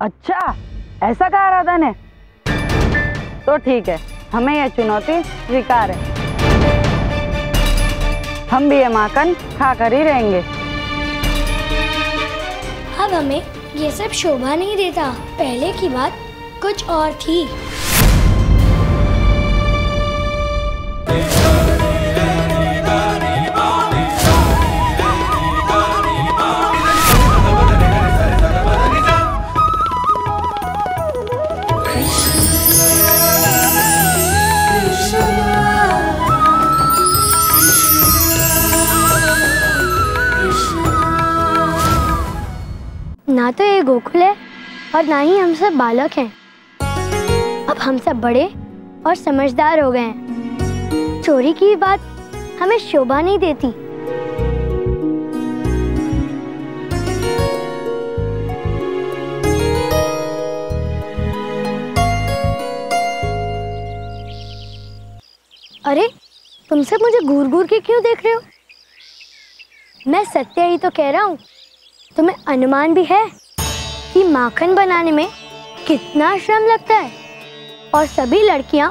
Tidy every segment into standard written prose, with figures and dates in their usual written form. अच्छा, ऐसा कहा राधा ने? तो ठीक है, हमें यह चुनौती स्वीकार है। हम भी ये माखन खा कर ही रहेंगे। अब हमें ये सब शोभा नहीं देता। पहले की बात कुछ और थी। ना तो ये गोकुल है और ना ही हम सब बालक हैं। अब हम सब बड़े और समझदार हो गए हैं। चोरी की बात हमें शोभा नहीं देती। अरे, तुम सब मुझे घूर-घूर के क्यों देख रहे हो? मैं सत्य ही तो कह रहा हूँ। तुम्हें अनुमान भी है कि माखन बनाने में कितना श्रम लगता है, और सभी लड़कियां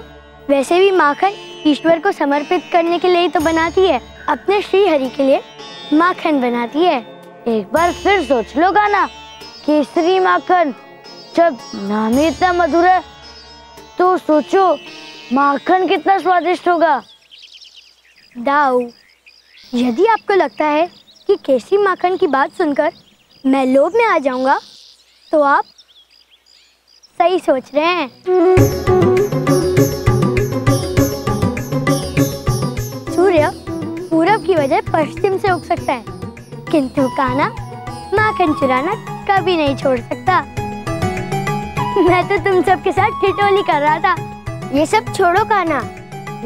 वैसे भी माखन ईश्वर को समर्पित करने के लिए ही तो बनाती है, अपने श्री हरि के लिए माखन बनाती है। एक बार फिर सोच लो गाना, केसरी माखन। जब नाम ही इतना मधुर है तो सोचो माखन कितना स्वादिष्ट होगा। दाऊ, यदि आपको लगता है कि केसरी माखन की बात सुनकर मैं लोभ में आ जाऊंगा तो आप सही सोच रहे हैं। सूर्य पूरब की वजह पश्चिम से उग सकता है, किंतु काना माखन चुराना कभी नहीं छोड़ सकता। मैं तो तुम सबके साथ ठिठोली कर रहा था। ये सब छोड़ो काना,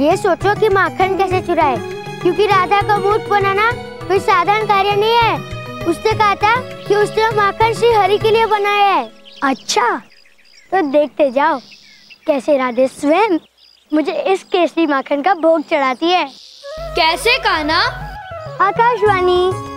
ये सोचो कि माखन कैसे चुराए, क्योंकि राधा का मूर्ख बनाना कोई साधारण कार्य नहीं है। उसने कहा था कि उसने माखन श्री हरि के लिए बनाया है। अच्छा, तो देखते जाओ कैसे राधे स्वयं मुझे इस केसरी माखन का भोग चढ़ाती है। कैसे काना? आकाशवाणी।